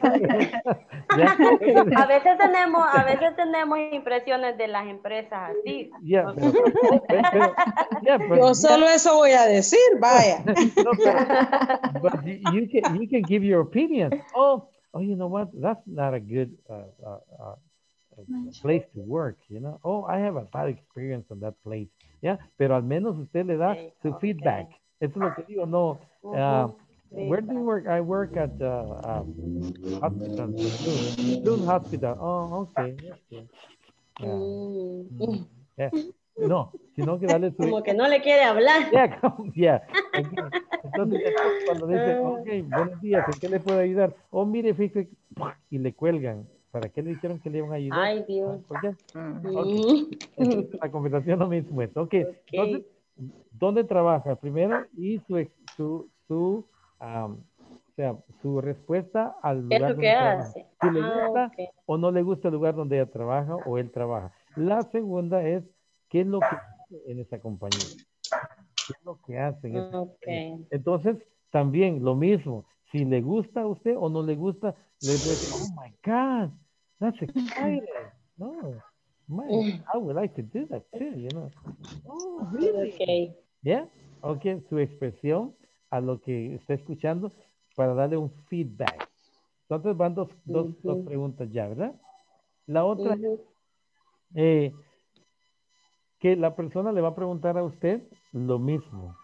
A veces tenemos, a veces tenemos impresiones de las empresas así. Yeah, o sea, pero, pero, yeah, but, yo solo yeah. eso voy a decir, vaya. No, pero, but you can, you can give your opinion. Oh, oh, you know what? That's not a good uh, uh, place to work, you know. Oh, I have a bad experience on that place. Yeah, pero al menos usted le da okay, su okay. feedback. Eso es lo que digo, no. Uh, where do you work? I work at uh, uh, hospital. Zoom hospital. Oh, okay. okay. Yeah. Mm. Yeah. No, sino que dale su... Como que no le quiere hablar. Yeah, come, yeah. Entonces, cuando dice, ok, buenos días, ¿en qué le puedo ayudar? Oh, mire, fíjate, y le cuelgan. ¿Para qué le dijeron que le iban a ayudar? Ay, Dios. ¿Por qué? Okay. Entonces, la conversación no me hizo eso. Ok, okay. Entonces, ¿dónde trabaja? Primero, y su, su, su, um, o sea, su respuesta al lugar donde trabaja. Si ah, le gusta okay. o no le gusta el lugar donde ella trabaja o él trabaja. La segunda es, ¿qué es lo que hace en esa compañía? ¿Qué es lo que hace en esa okay. compañía? Entonces, también lo mismo. Si le gusta a usted o no le gusta, le dice, oh my God, that's exciting. No. Man, I would like to do that too, you know. Oh, really? Okay. Yeah. Okay, su expresión a lo que está escuchando para darle un feedback. Entonces van dos, dos, uh-huh. dos preguntas ya, ¿verdad? La otra uh-huh. es eh, que la persona le va a preguntar a usted lo mismo,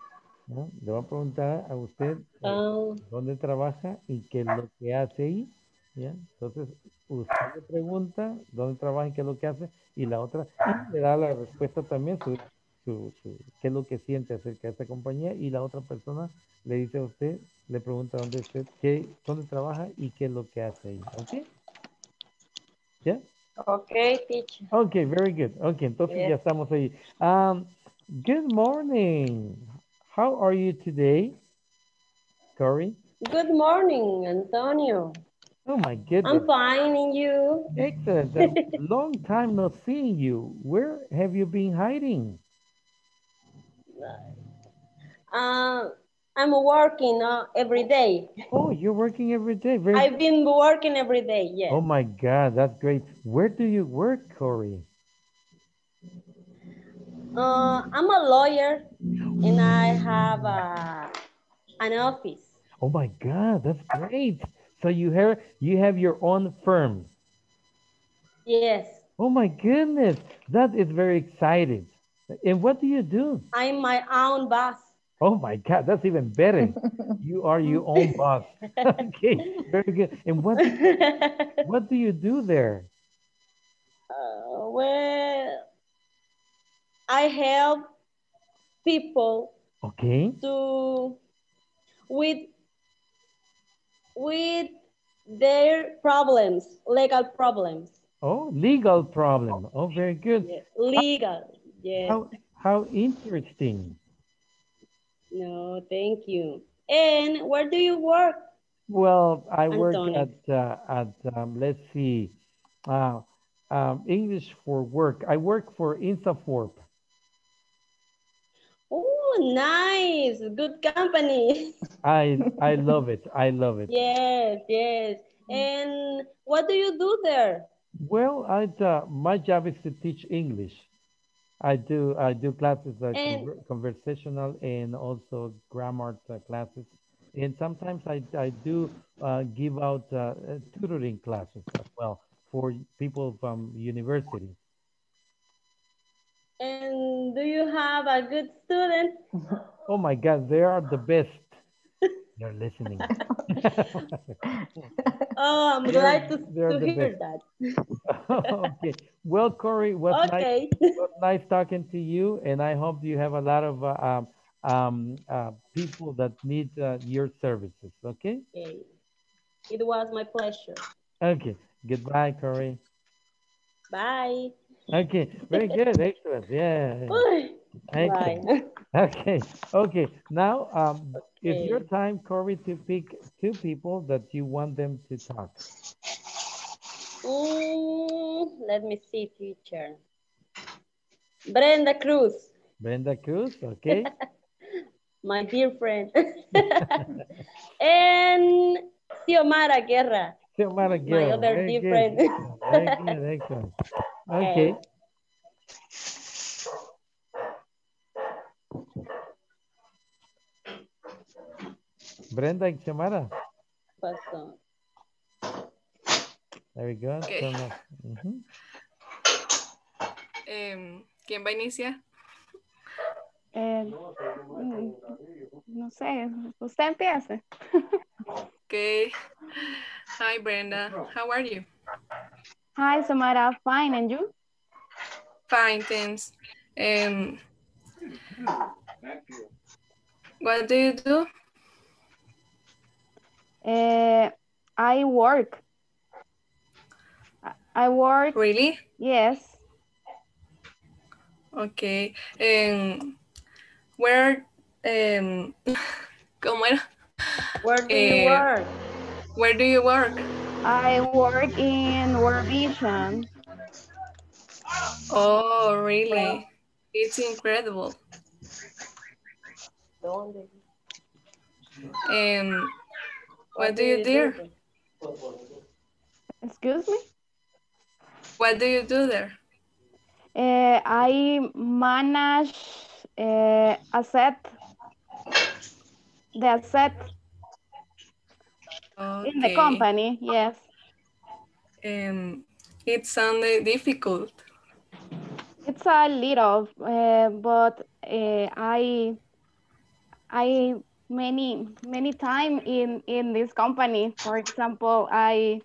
¿no? Le va a preguntar a usted eh, oh. dónde trabaja y qué es lo que hace ahí. ¿Ya? Entonces, usted le pregunta dónde trabaja y qué es lo que hace, y la otra le da la respuesta también, su, su, su, qué es lo que siente acerca de esta compañía, y la otra persona le dice a usted, le pregunta dónde usted, qué, dónde trabaja y qué es lo que hace ahí. ¿Ok? ¿Ya? Ok, teacher. Ok, very good. Ok, entonces yes. ya estamos ahí. Um, good morning. How are you today, Corey? Good morning, Antonio. Oh my goodness. I'm finding you. Excellent. Long time not seeing you. Where have you been hiding? Uh, I'm working uh, every day. Oh, you're working every day. Very... I've been working every day, yes. Oh my God, that's great. Where do you work, Corey? Uh, I'm a lawyer and I have a, an office. Oh my God, that's great. So you have, you have your own firm. Yes. Oh my goodness, that is very exciting. And what do you do? I'm my own boss. Oh my God, that's even better. You are your own boss. Okay, very good. And what, what do you do there? Uh, well, I help people. Okay. To with with their problems, legal problems. Oh, legal problem. Oh, very good. Yes. Legal. Yes. How how interesting. No, thank you. And where do you work? Well, I work Antonio. at uh, at um, let's see, uh, um, English for work. I work for INSAFORP. Oh, nice! Good company. I I love it. I love it. Yes, yes. And what do you do there? Well, I uh, my job is to teach English. I do I do classes like and, conversational and also grammar classes, and sometimes I I do uh, give out uh, tutoring classes as well for people from university. And do you have a good student? Oh my God, they are the best. They're listening. Oh, I'm glad to, to hear that. Okay. Well, Corey, was okay. nice, was nice talking to you, and I hope you have a lot of uh, um, uh, people that need uh, your services, okay? Okay. It was my pleasure. Okay. Goodbye, Corey. Bye. Okay. Very good. Excellent. Yeah. Bye. Okay. Okay. Now, um, okay. It's your time, Corey, to pick two people that you want them to talk. Mm, let me see, teacher. Brenda Cruz. Brenda Cruz, okay. My dear friend. And Xiomara Guerra. Xiomara Guerra. My other Very dear good. friend. Excellent, excellent. Okay. okay. Brenda and Xiomara. There we go. Okay. Mm-hmm. um, ¿Quién va a iniciar? Eh, no sé, usted empieza. Okay. Hi, Brenda. How are you? Hi, Xiomara. Fine, and you? Fine, thanks. Um, what do you do? Uh, I work. I work. Really? Yes. Okay. Um, where? Um, ¿Cómo era? Where do uh, you work? Where do you work? I work in World Vision. Oh, really? It's incredible. Um. What do you do? Excuse me? What do you do there? Uh, I manage uh, asset. The asset okay. in the company, yes. Um, it sounded difficult. It's a little, uh, but uh, I, I, many many time in in this company. For example, i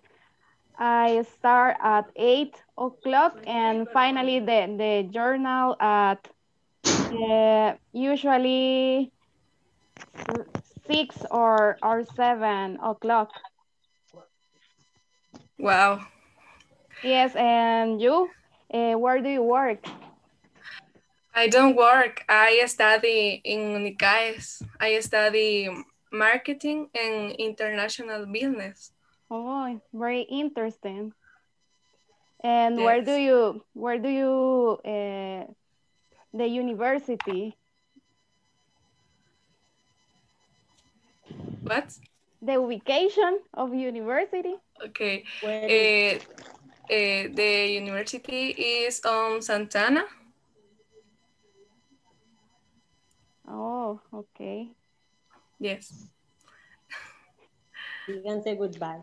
i start at eight o'clock, and finally the the journal at uh, usually six or or seven o'clock. Wow. Yes. And you, uh, where do you work? I don't work. I study in Unicaes. I study marketing and international business. Oh, very interesting. And yes. where do you, where do you, uh, the university? What? The vacation of university. Okay. Uh, uh, the university is on Santana. Oh, okay. Yes. You can say goodbye.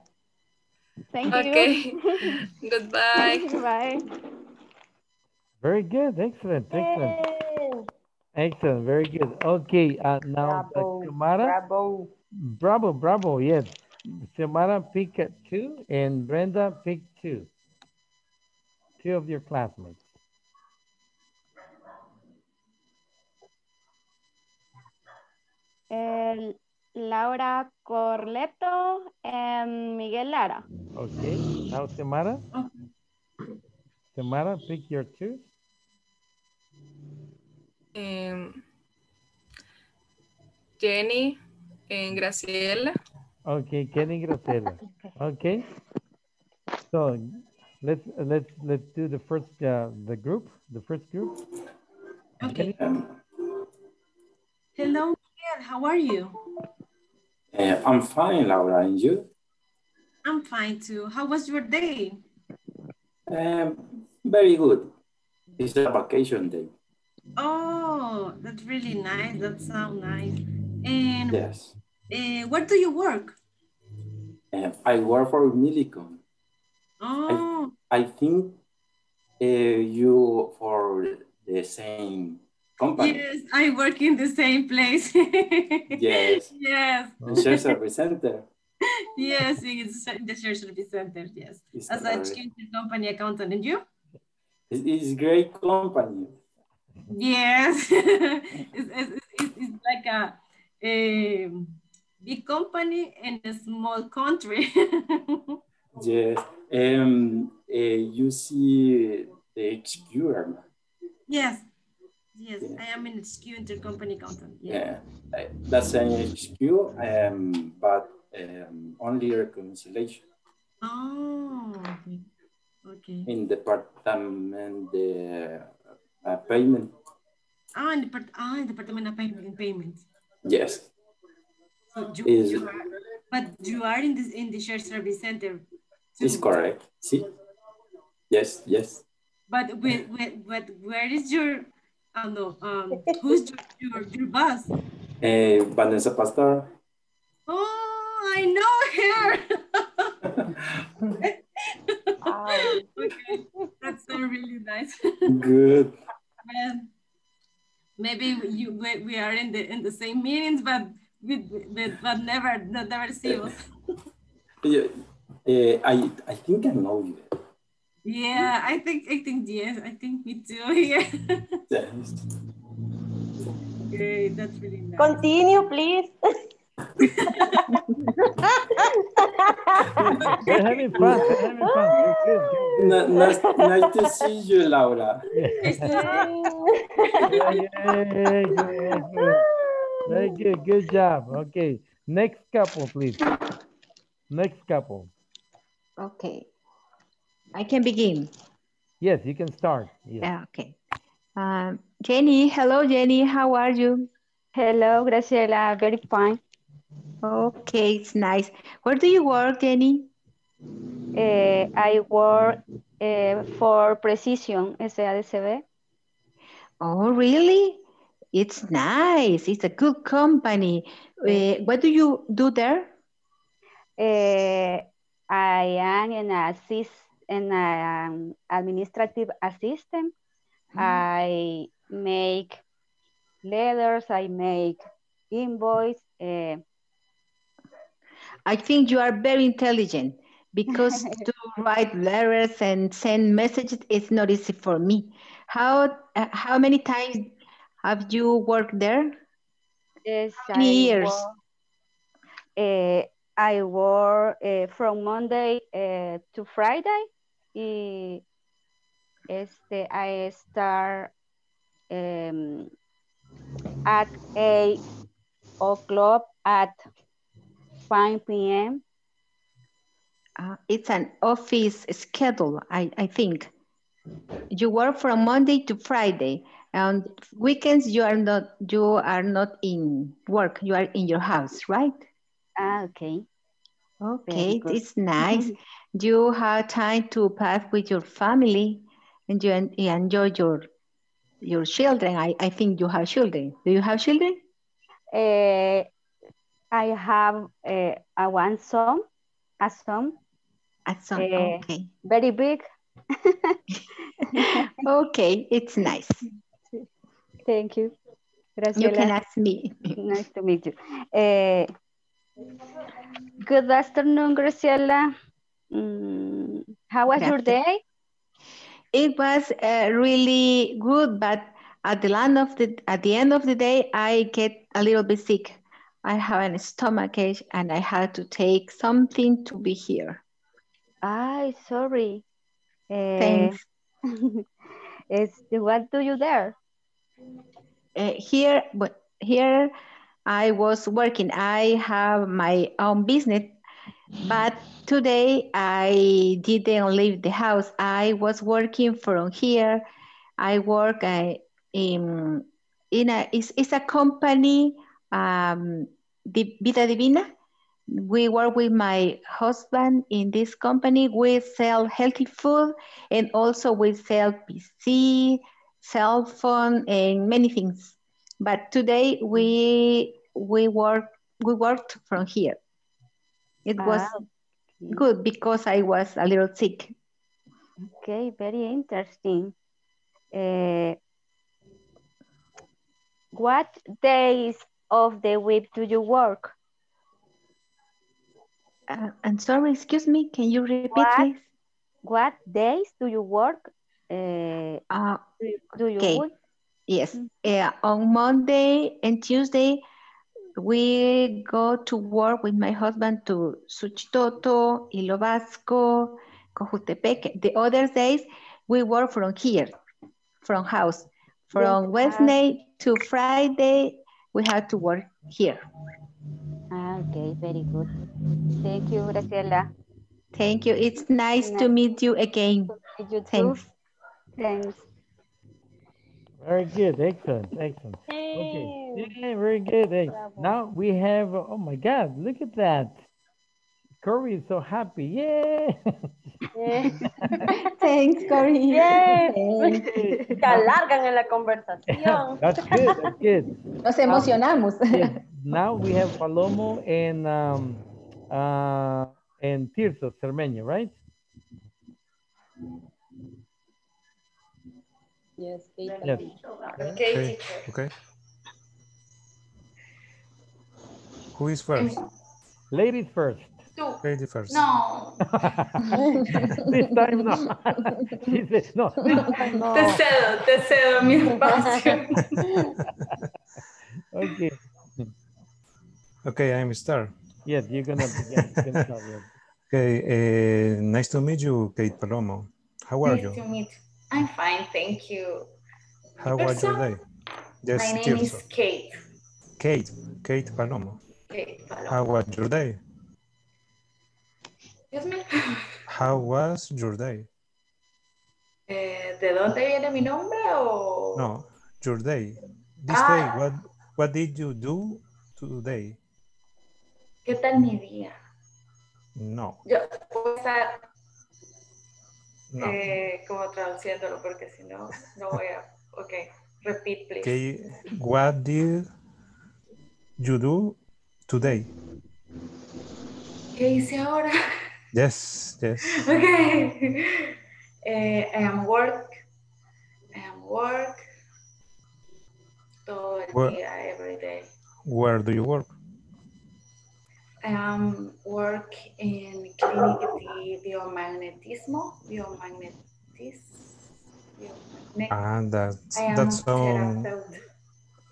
Thank okay. you. Okay. Goodbye. Bye. Very good. Excellent. Excellent. Yay. Excellent. Very good. Okay. Uh, now, bravo. Xiomara. Bravo. Bravo. Bravo. Yes. Xiomara picked two and Brenda picked two. Two of your classmates. Uh, Laura Corletto and Miguel Lara. Okay. Now, Xiomara. Xiomara, pick your two. Um, Jenny and Graciela. Okay, Jenny and Graciela. Okay. So let's let's let's do the first uh, the group the first group. Okay. Jenny. Hello, Miguel. How are you? Uh, I'm fine, Laura. And you? I'm fine too. How was your day? Um, very good. It's a vacation day. Oh, that's really nice. That sounds nice. And yes. Uh, where do you work? Uh, I work for Millicom. Oh. I, I think uh, you for the same company. Yes, I work in the same place. Yes. Yes. The shared service center. Yes, it's the shared service center. Yes. It's as a change company accountant, and you? It's a great company. Yes, it's, it's, it's like a, a big company in a small country. Yes, um, uh, you see the H Q. Yes, yes, yeah. I am an H Q intercompany accountant. Yeah, yeah. That's an H Q, um, but um, only reconciliation. Oh, okay. Okay. In the department, the uh, payment. Ah, in the ah, department of payment. Payment. Yes. So you, is, you are, but you are in this in the shared service center. Too. It's correct. See. Yes. Yes. But with, with, with, where is your? I don't know. Um, who's your your, your boss? Uh, Vanessa Pastor. Oh, I know her. Wow. Okay, that's so really nice. Good. Um, maybe you we, we are in the in the same meetings, but with but never never see us. Yeah, uh, I I think I know you. Yeah, I think I think yes, I think me too. Yeah. Yes. Okay, that's really nice. Continue, please. They're having fun. They're having fun. Nice, nice to see you, Laura. Nice to see you. Very good. Good job. Okay. Next couple, please. Next couple. Okay. I can begin. Yes, you can start. Yes. Yeah, okay. Um, Jenny. Hello, Jenny. How are you? Hello, Graciela. Very fine. Okay, it's nice. Where do you work, Jenny? Uh, I work uh, for Precision S A D C V. Oh, really? It's nice. It's a good company. Uh, what do you do there? Uh, I am an assist, an um, administrative assistant. Mm. I make letters. I make invoice. Uh, I think you are very intelligent because to write letters and send messages is not easy for me. How uh, how many times have you worked there? Yes, how many I years? Work, uh, I work uh, from Monday uh, to Friday. Y este, I start um, at eight o'clock at five P M Uh, it's an office schedule, I, I think. You work from Monday to Friday, and weekends you are not you are not in work. You are in your house, right? Ah, okay. Okay, it's nice. You have time to pass with your family, and you, en you enjoy your your children. I I think you have children. Do you have children? Uh, I have uh, a one song, a song. A song, uh, okay. Very big. Okay, it's nice. Thank you. Graciela. You can ask me. Nice to meet you. Uh, good afternoon, Graciela. Mm, how was Gracias. your day? It was uh, really good, but at the end of the at the end of the day, I get a little bit sick. I have a stomachache, and I had to take something to be here. Ah, sorry. Uh, Thanks. It's, what do you there? Uh, here, but here I was working. I have my own business, but today I didn't leave the house. I was working from here. I work uh, in in a it's, it's a company, um, the Vida Divina. We work with my husband in this company. We sell healthy food, and also we sell P C, cell phone, and many things. But today we we work we worked from here. It was ah, okay. good because I was a little sick. Okay, very interesting. Uh, what days of the week do you work? Uh, I'm sorry, excuse me, can you repeat what, please? What days do you work? Uh, uh, do you, do you okay. work? Yes, mm-hmm. yeah, on Monday and Tuesday, we go to work with my husband to Suchitoto, Ilobasco, Cojutepec. The other days, we work from here, from house. From yes. Wednesday to Friday, we have to work here. Okay, very good. Thank you, Graciela. Thank you. It's nice, nice to meet you again. Meet you Thanks. Too. Thanks. Very good. Excellent. Excellent. Hey. Okay. Yeah, very good. Bravo. Now we have, oh my God, look at that. Corey is so happy. Yay. Yeah. Thanks, Corey. Yay. Se alargan en la conversación. That's good. That's good. Nos emocionamos. Yes. Now we have Palomo and um, uh, and Tirso Cermeño, right? Yes. yes. Okay. Okay. Who is first? Ladies first. Two. Lady first. No. This time no. She said, no. This time no. Te cedo, te cedo mi espacio. Okay. Okay, I'm Star. Yes, you're gonna begin. Yes, yes. Okay, uh, nice to meet you, Kate Palomo. How are nice you? Nice to meet you. I'm fine, thank you. How was your day? Yes, my name Tirso. is Kate. Kate, Kate Palomo. Kate Palomo. How was your day? Excuse me? How was your day? Eh, ¿De dónde viene mi nombre o? No, your day. This ah. day, what, what did you do today? ¿Qué tal mi día? No. Yo puedo estar no. eh, como traduciéndolo porque si no, no voy a... Ok, repeat please. Okay. What did you do today? ¿Qué hice ahora? Yes, yes. Okay. Eh, I am work. I am work. Todo el Where, día, every day. Where do you work? I um, work in clinic de biomagnetismo, biomagnetis, biomagnetismo. Ah, that, that's so,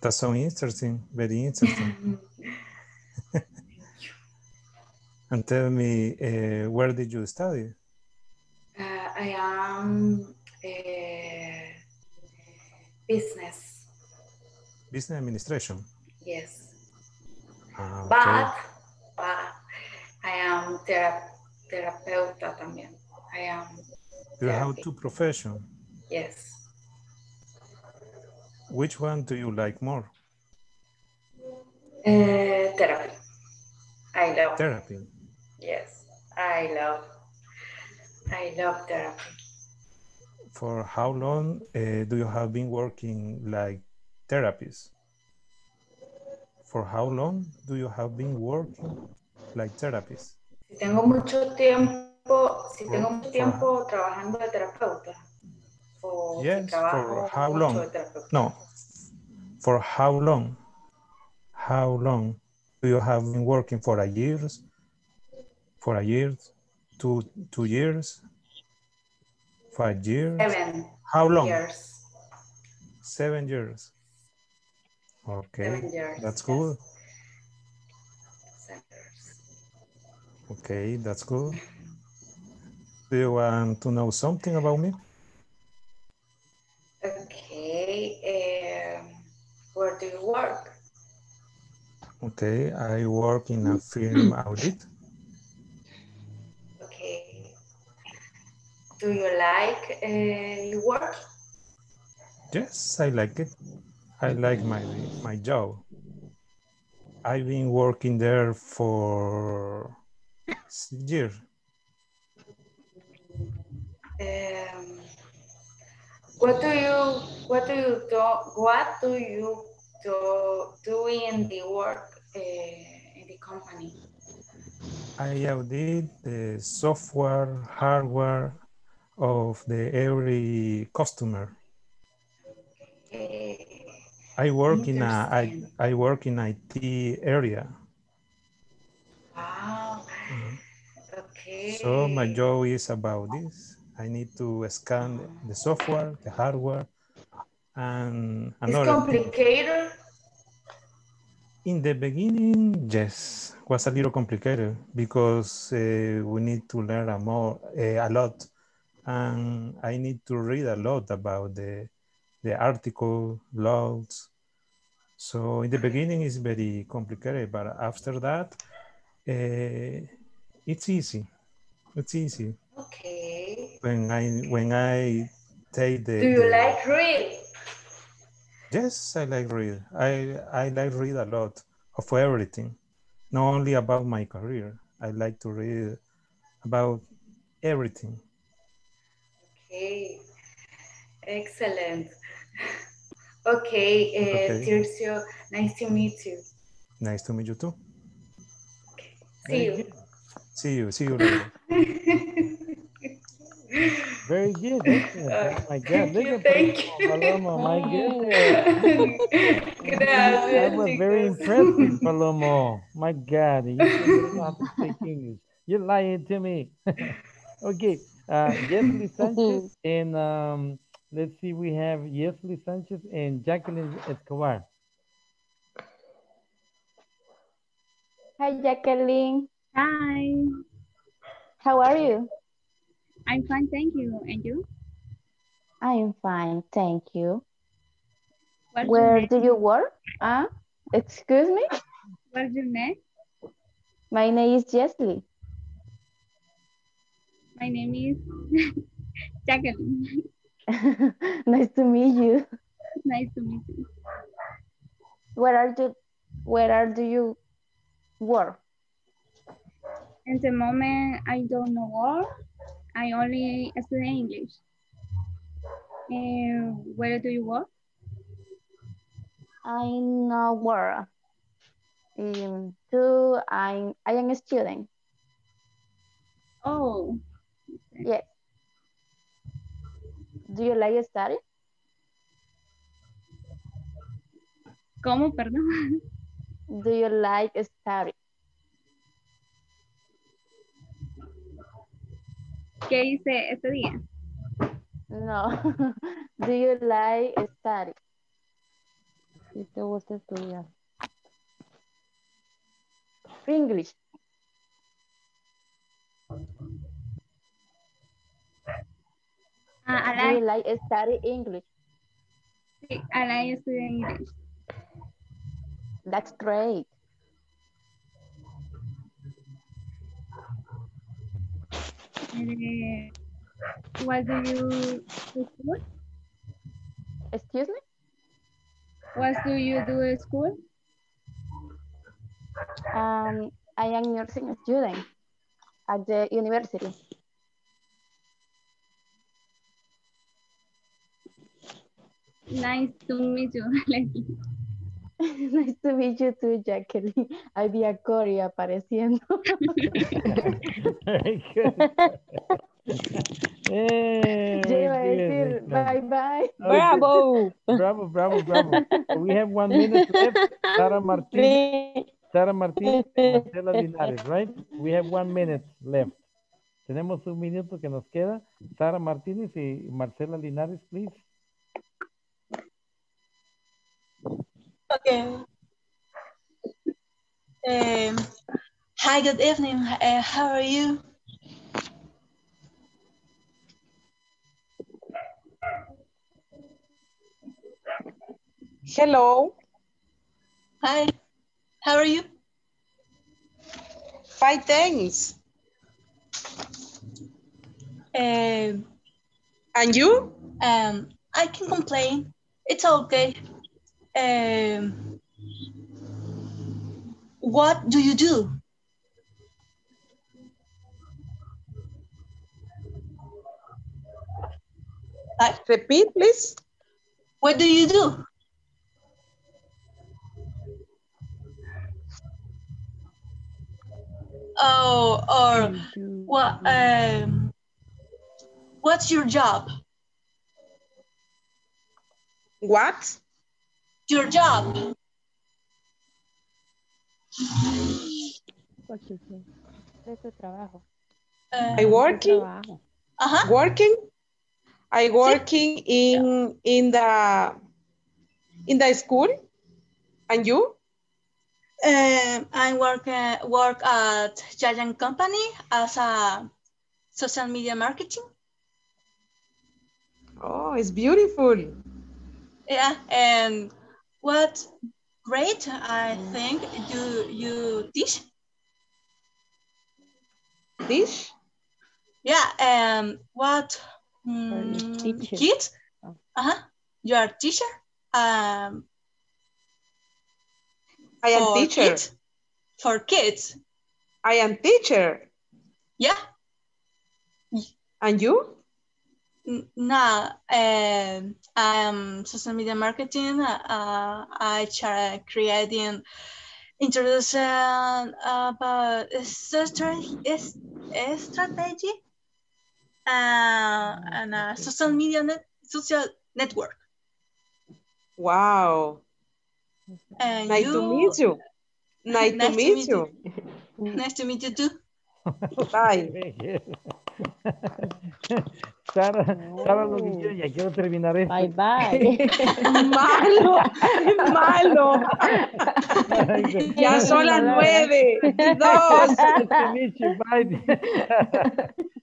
that's so interesting, very interesting. And tell me, uh, where did you study? Uh, I am a business. Business administration? Yes. Ah, okay. But, but I am thera terapeuta también. I am You therapy. have two professions? Yes. Which one do you like more? Uh, therapy. I love therapy. Yes, I love, I love therapy. For how long uh, do you have been working like therapist? For how long do you have been working like therapist? Si tengo mucho tiempo, si for, tengo mucho tiempo for, trabajando de terapeuta. O yes, for how long? No. For how long? How long do you have been working for a year? For a year? Two two years? Five years? Seven. How long? Years. Seven years. Okay, years, that's good. Yes. Okay, that's good. Do you want to know something about me? Okay, um, where do you work? Okay, I work in a film audit. Okay. Do you like uh, your work? Yes, I like it. I like my, my job. I've been working there for six years. Um, what do you what do you do what do you do, do in the work uh, in the company? I audit the software, hardware of the every customer. Okay. I work in a I, I work in I T area. Wow. Mm-hmm. Okay. So my job is about this. I need to scan the software, the hardware, and another. It's complicated. In the beginning, yes, it was a little complicated because uh, we need to learn a more uh, a lot, and I need to read a lot about the. The article, logs. So in the beginning it's very complicated, but after that, uh, it's easy. It's easy. Okay. When I when I take the. Do you the, like read? Yes, I like read. I I like read a lot of everything, not only about my career. I like to read about everything. Okay. Excellent. Okay, uh, okay. Tircio, nice to meet you. Nice to meet you too. Okay. See you. Good. See you. See you later. Very good. Uh, oh my God. Thank you. Thank you. Palomo, my God. That was very impressive, Palomo. My God. You don't have to speak English. You're lying to me. Okay. Uh, Yesli Sanchez and... Um, let's see, we have Yesli Sanchez and Jacqueline Escobar. Hi, Jacqueline. Hi. How are you? I'm fine, thank you. And you? I am fine, thank you. What's Where do you work? Uh, excuse me? What's your name? My name is Yesli. My name is Jacqueline. Nice to meet you. Nice to meet you. Where are you? Where are do you work? At the moment, I don't know work. I only study English. Uh, where do you work? I know work. Um, too, I I am a student. Oh. Yes. Do you like study? ¿Cómo, perdón? Do you like study? ¿Qué hice este día? No. Do you like study? ¿Qué te gusta estudiar? English. Uh, I like, do you like study English? I like studying English. That's great. Uh, what do you do school? Excuse me? What do you do at school? Um, I am nursing student at the university. Nice to meet you. Nice to meet you too, Jacqueline. I vi a Corey apareciendo. Hey, yo iba a decir bye bye. Bravo. Bravo, bravo, bravo. We have one minute left. Sara Martinez, Sara Martinez, Marcela Linares, right? We have one minute left. Tenemos un minuto que nos queda. Sara Martínez y Marcela Linares, please. Okay. Um, hi, good evening. Uh, how are you? Hello. Hi. How are you? Fine, thanks. Um, and you? Um, I can complain. It's okay. Um, what do you do? Uh, repeat, please. What do you do? Oh, or what? Um, what's your job? What? Your job. De tu trabajo. I working. Uh-huh. Working. I working sí. in in the in the school. And you? Um, I work uh, work at Giant Company as a social media marketing. Oh, it's beautiful. Yeah, and. What grade I think do you teach? Teach? Yeah. Um. What um, kids? Oh. Uh huh. You are teacher. Um. I am teacher kids? For kids. I am teacher. Yeah. And you? No, um, I'm social media marketing. Uh, I try creating introduction about strategy uh, and uh, social media net, social network. Wow! And nice you, to meet you. Nice, nice to meet, to meet you. you. Nice to meet you too. Bye. Sara, Sara lo que quiero, ya quiero terminar esto. Bye, bye. Malo, malo. Ya son las nueve. Dos.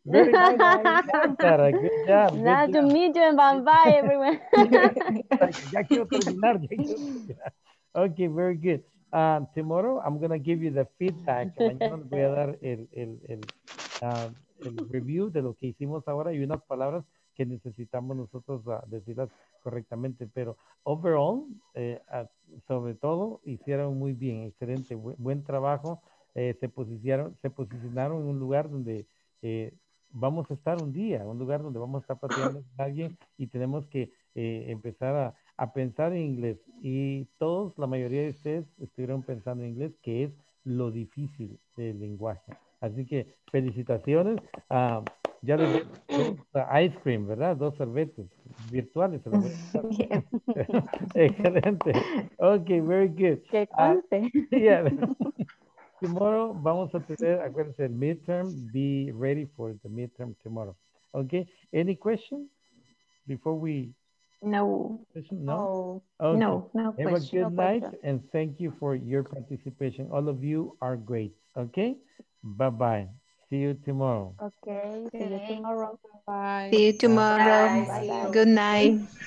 Very nice, Sara. Good job. Nice to meet you and bye bye, everyone. Ya quiero terminar. Ya quiero terminar. Okay, very good. Um, tomorrow, I'm going to give you the feedback. Mañana voy a dar el, el, el, uh, el review de lo que hicimos ahora y unas palabras que necesitamos nosotros uh, decirlas correctamente. Pero overall, eh, uh, sobre todo, hicieron muy bien. Excelente. Bu buen trabajo. Eh, se, posicionaron, se posicionaron en un lugar donde eh, vamos a estar un día. Un lugar donde vamos a estar platicando con alguien y tenemos que eh, empezar a a pensar en inglés, y todos, la mayoría de ustedes estuvieron pensando en inglés, que es lo difícil del lenguaje. Así que felicitaciones. Uh, ya les uh, ice cream, ¿verdad? Dos sorbetes virtuales. Yeah. Excelente. Okay, very good. Que conste. Uh, yeah. Tomorrow vamos a tener, acuérdense, el midterm. Be ready for the midterm tomorrow. Okay. Any question before we... No. No. Okay. No. No. Have a good no night question. And thank you for your participation. All of you are great. Okay. Bye bye. See you tomorrow. Okay. See you tomorrow. Bye. See you tomorrow. Bye. Bye. Good night.